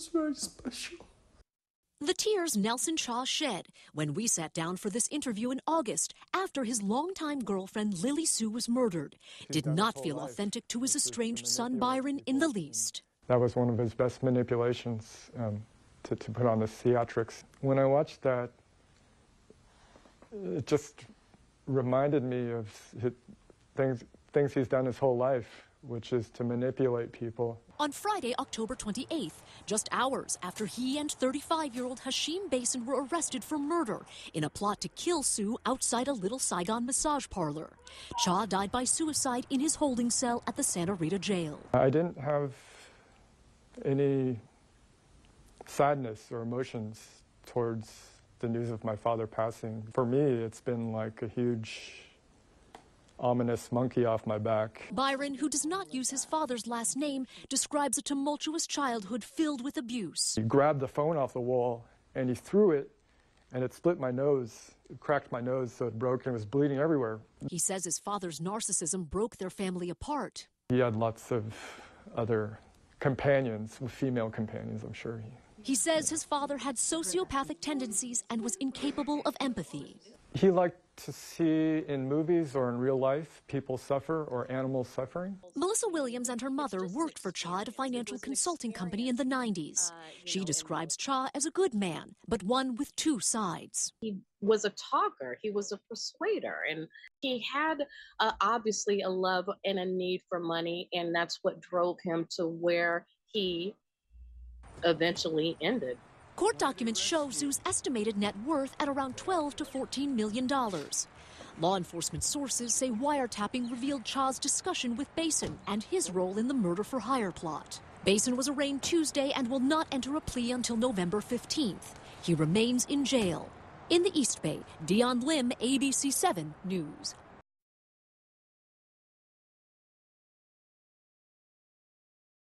was very special. The tears Nelson Chia shed when we sat down for this interview in August after his longtime girlfriend Lili Xu was murdered did not feel authentic to his estranged son Byron in the least. That was one of his best manipulations, to put on the theatrics. When I watched that, it just reminded me of his, things he's done his whole life, which is to manipulate people. On Friday, October 28th, just hours after he and 35-year-old Hashim Basin were arrested for murder in a plot to kill Xu outside a Little Saigon massage parlor, Chia died by suicide in his holding cell at the Santa Rita Jail. I didn't have any sadness or emotions towards the news of my father passing. For me, it's been like a huge ominous monkey off my back. Byron, who does not use his father's last name, describes a tumultuous childhood filled with abuse. He grabbed the phone off the wall and he threw it, and it split my nose. It cracked my nose, so it broke and it was bleeding everywhere. He says his father's narcissism broke their family apart. He had lots of other companions, female companions, I'm sure. He says his father had sociopathic tendencies and was incapable of empathy. He liked to see in movies or in real life people suffer or animals suffering. Melissa Williams and her mother worked for Chia at a financial consulting company in the 90s. She describes Chia as a good man, but one with two sides. He was a talker, he was a persuader, and he had obviously a love and a need for money, and that's what drove him to where he eventually ended. Court documents show Xu's estimated net worth at around $12 to $14 million. Law enforcement sources say wiretapping revealed Chia's discussion with Basin and his role in the murder-for-hire plot. Basin was arraigned Tuesday and will not enter a plea until November 15th. He remains in jail. In the East Bay, Dion Lim, ABC 7 News.